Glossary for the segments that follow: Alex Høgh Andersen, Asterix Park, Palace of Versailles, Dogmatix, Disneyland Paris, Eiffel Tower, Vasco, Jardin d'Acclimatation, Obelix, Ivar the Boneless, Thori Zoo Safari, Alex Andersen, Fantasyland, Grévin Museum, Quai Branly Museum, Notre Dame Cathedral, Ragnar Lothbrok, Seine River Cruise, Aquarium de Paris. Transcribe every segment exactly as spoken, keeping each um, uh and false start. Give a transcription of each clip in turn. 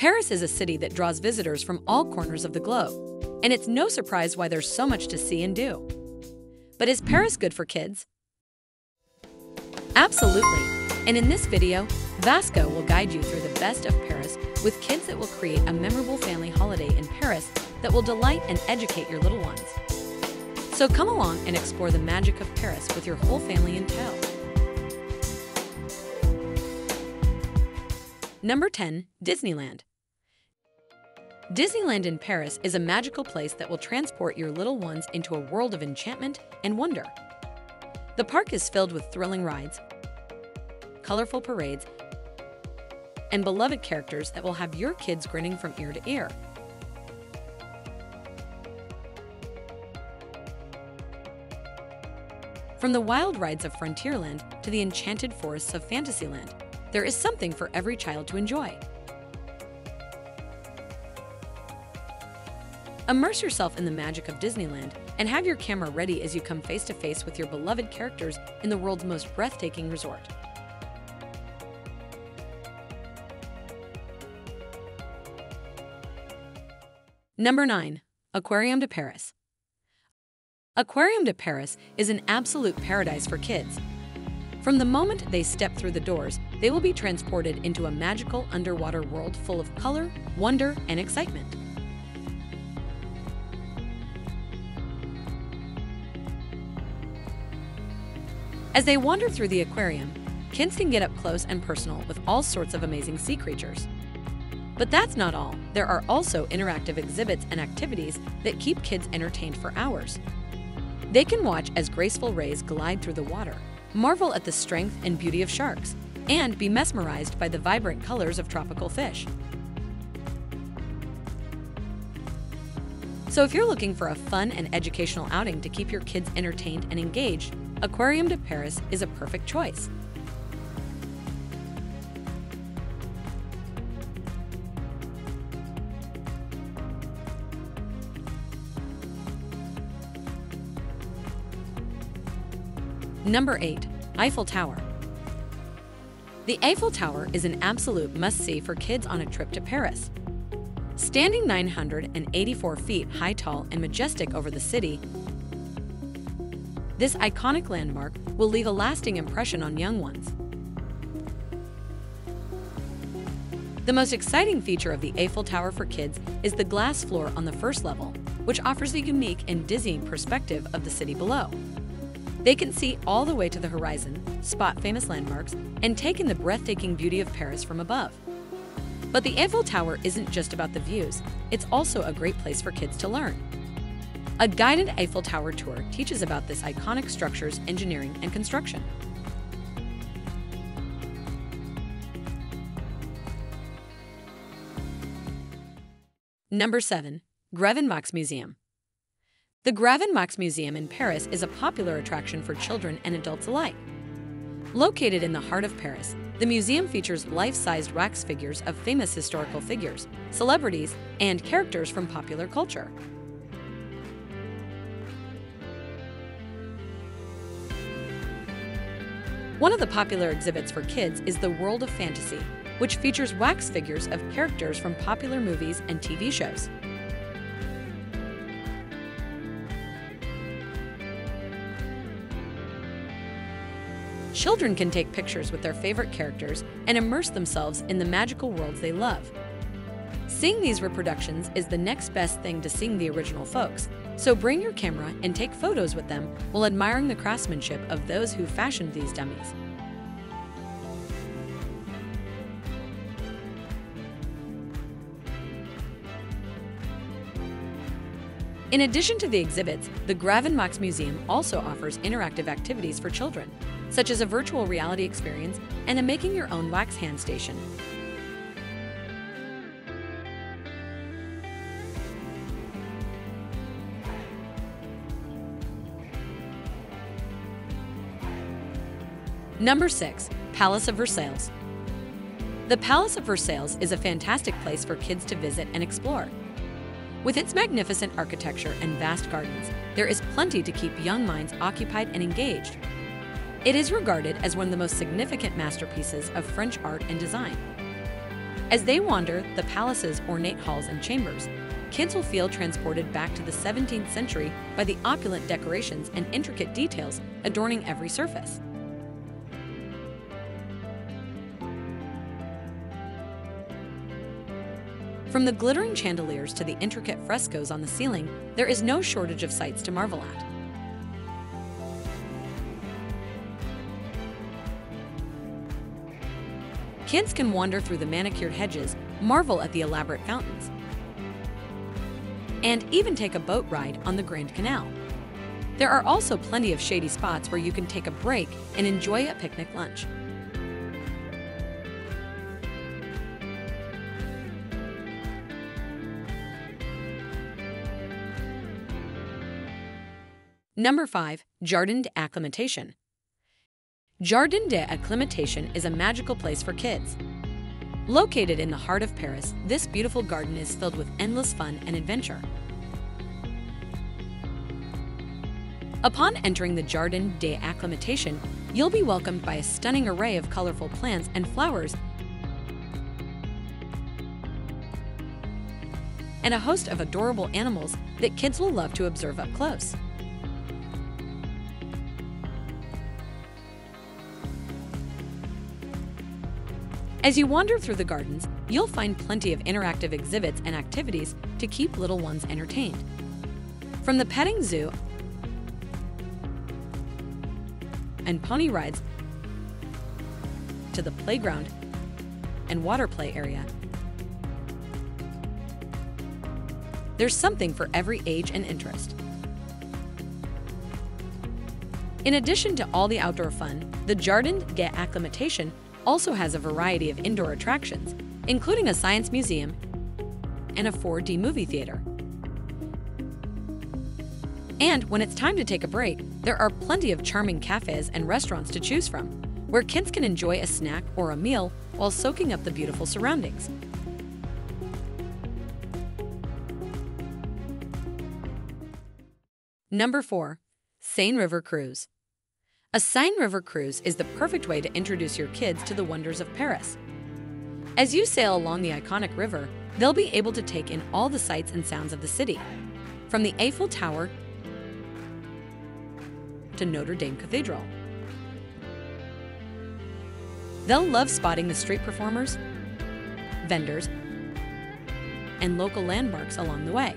Paris is a city that draws visitors from all corners of the globe, and it's no surprise why there's so much to see and do. But is Paris good for kids? Absolutely, and in this video, Vasco will guide you through the best of Paris with kids that will create a memorable family holiday in Paris that will delight and educate your little ones. So come along and explore the magic of Paris with your whole family in tow. Number ten. Disneyland. Disneyland in Paris is a magical place that will transport your little ones into a world of enchantment and wonder. The park is filled with thrilling rides, colorful parades, and beloved characters that will have your kids grinning from ear to ear. From the wild rides of Frontierland to the enchanted forests of Fantasyland, there is something for every child to enjoy. Immerse yourself in the magic of Disneyland and have your camera ready as you come face to face with your beloved characters in the world's most breathtaking resort. Number nine. Aquarium de Paris. Aquarium de Paris is an absolute paradise for kids. From the moment they step through the doors, they will be transported into a magical underwater world full of color, wonder, and excitement. As they wander through the aquarium, kids can get up close and personal with all sorts of amazing sea creatures. But that's not all. There are also interactive exhibits and activities that keep kids entertained for hours. They can watch as graceful rays glide through the water, marvel at the strength and beauty of sharks, and be mesmerized by the vibrant colors of tropical fish. So if you're looking for a fun and educational outing to keep your kids entertained and engaged, Aquarium de Paris is a perfect choice. Number eight. Eiffel Tower. The Eiffel Tower is an absolute must-see for kids on a trip to Paris. Standing nine hundred eighty-four feet high, tall, and majestic over the city, this iconic landmark will leave a lasting impression on young ones. The most exciting feature of the Eiffel Tower for kids is the glass floor on the first level, which offers a unique and dizzying perspective of the city below. They can see all the way to the horizon, spot famous landmarks, and take in the breathtaking beauty of Paris from above. But the Eiffel Tower isn't just about the views, it's also a great place for kids to learn. A guided Eiffel Tower tour teaches about this iconic structure's engineering and construction. Number seven. Grévin Museum. The Grévin Museum in Paris is a popular attraction for children and adults alike. Located in the heart of Paris, the museum features life-sized wax figures of famous historical figures, celebrities, and characters from popular culture. One of the popular exhibits for kids is the World of Fantasy, which features wax figures of characters from popular movies and T V shows. Children can take pictures with their favorite characters and immerse themselves in the magical worlds they love. Seeing these reproductions is the next best thing to seeing the original folks, so bring your camera and take photos with them while admiring the craftsmanship of those who fashioned these dummies. In addition to the exhibits, the Grévin Museum also offers interactive activities for children, such as a virtual reality experience and a making your own wax hand station. Number six. Palace of Versailles. The Palace of Versailles is a fantastic place for kids to visit and explore. With its magnificent architecture and vast gardens, there is plenty to keep young minds occupied and engaged. It is regarded as one of the most significant masterpieces of French art and design. As they wander the palace's ornate halls and chambers, kids will feel transported back to the seventeenth century by the opulent decorations and intricate details adorning every surface. From the glittering chandeliers to the intricate frescoes on the ceiling, there is no shortage of sights to marvel at. Kids can wander through the manicured hedges, marvel at the elaborate fountains, and even take a boat ride on the Grand Canal. There are also plenty of shady spots where you can take a break and enjoy a picnic lunch. Number five. Jardin d'Acclimatation. Jardin d'Acclimatation is a magical place for kids. Located in the heart of Paris, this beautiful garden is filled with endless fun and adventure. Upon entering the Jardin d'Acclimatation, you'll be welcomed by a stunning array of colorful plants and flowers and a host of adorable animals that kids will love to observe up close. As you wander through the gardens, you'll find plenty of interactive exhibits and activities to keep little ones entertained. From the petting zoo and pony rides to the playground and water play area, there's something for every age and interest. In addition to all the outdoor fun, the Jardin d'Acclimatation also has a variety of indoor attractions, including a science museum and a four D movie theater. And when it's time to take a break, there are plenty of charming cafes and restaurants to choose from, where kids can enjoy a snack or a meal while soaking up the beautiful surroundings. Number four. Seine River Cruise. A Seine River Cruise is the perfect way to introduce your kids to the wonders of Paris. As you sail along the iconic river, they'll be able to take in all the sights and sounds of the city, from the Eiffel Tower to Notre Dame Cathedral. They'll love spotting the street performers, vendors, and local landmarks along the way.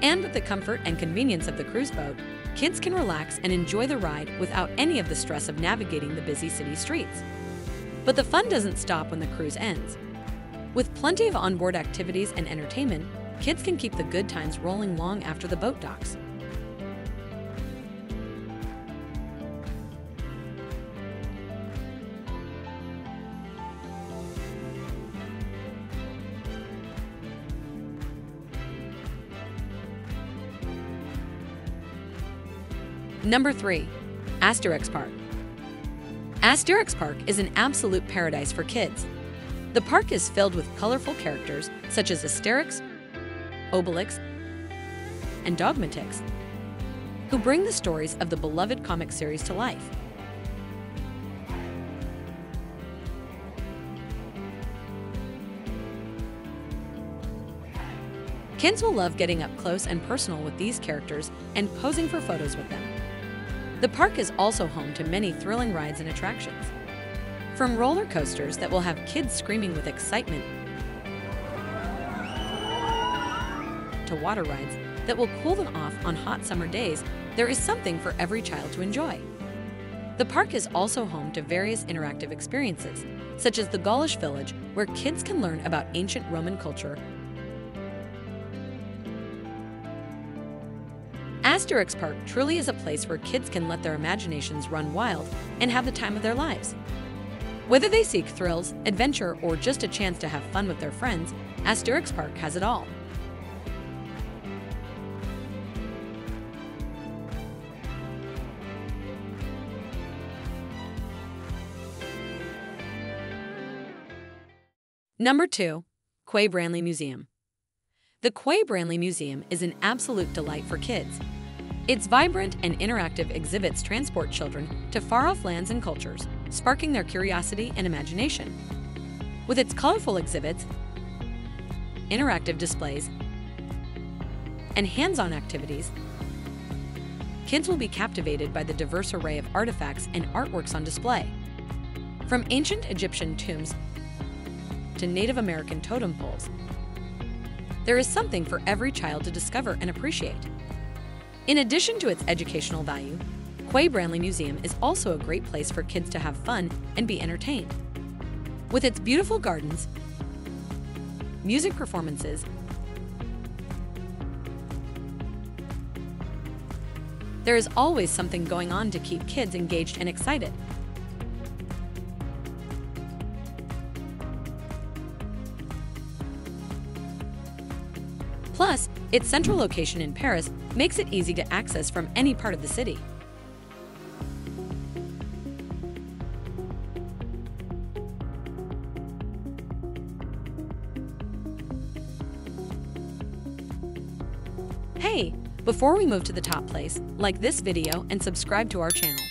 And with the comfort and convenience of the cruise boat, kids can relax and enjoy the ride without any of the stress of navigating the busy city streets. But the fun doesn't stop when the cruise ends. With plenty of onboard activities and entertainment, kids can keep the good times rolling long after the boat docks. Number three. Asterix Park. Asterix Park is an absolute paradise for kids. The park is filled with colorful characters such as Asterix, Obelix, and Dogmatix, who bring the stories of the beloved comic series to life. Kids will love getting up close and personal with these characters and posing for photos with them. The park is also home to many thrilling rides and attractions, from roller coasters that will have kids screaming with excitement to water rides that will cool them off on hot summer days. There is something for every child to enjoy. The park is also home to various interactive experiences, such as the Gaulish Village, where kids can learn about ancient Roman culture. Asterix Park truly is a place where kids can let their imaginations run wild and have the time of their lives. Whether they seek thrills, adventure, or just a chance to have fun with their friends, Asterix Park has it all. Number two. Quai Branly Museum. The Quai Branly Museum is an absolute delight for kids. Its vibrant and interactive exhibits transport children to far-off lands and cultures. sparking their curiosity and imagination. With its colorful exhibits, interactive displays, and hands-on activities, kids will be captivated by the diverse array of artifacts and artworks on display. From ancient Egyptian tombs to Native American totem poles, there is something for every child to discover and appreciate. In addition to its educational value, Quai Branly Museum is also a great place for kids to have fun and be entertained. With its beautiful gardens, music performances, there is always something going on to keep kids engaged and excited. Plus, its central location in Paris makes it easy to access from any part of the city. Hey, before we move to the top place, like this video and subscribe to our channel.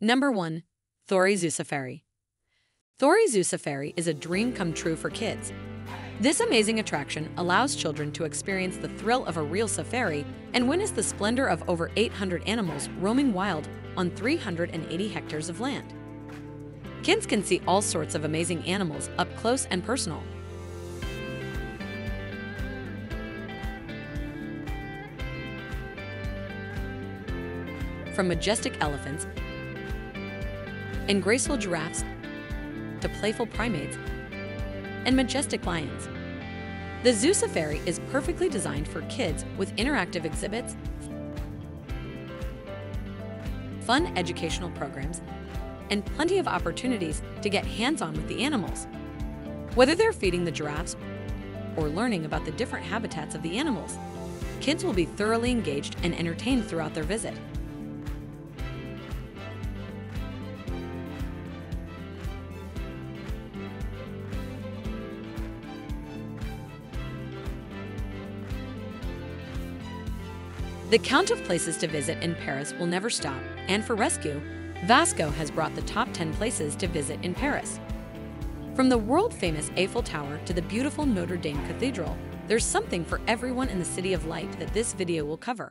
Number one. Thori Zoo Safari. Thori Zoo Safari is a dream come true for kids. This amazing attraction allows children to experience the thrill of a real safari and witness the splendor of over eight hundred animals roaming wild on three hundred eighty hectares of land. Kids can see all sorts of amazing animals up close and personal. From majestic elephants and graceful giraffes to playful primates and majestic lions. The zoo safari is perfectly designed for kids with interactive exhibits, fun educational programs, and plenty of opportunities to get hands-on with the animals. Whether they're feeding the giraffes or learning about the different habitats of the animals, kids will be thoroughly engaged and entertained throughout their visit. The count of places to visit in Paris will never stop, and for rescue, Vasco has brought the top ten places to visit in Paris. From the world-famous Eiffel Tower to the beautiful Notre Dame Cathedral, there's something for everyone in the City of Light that this video will cover.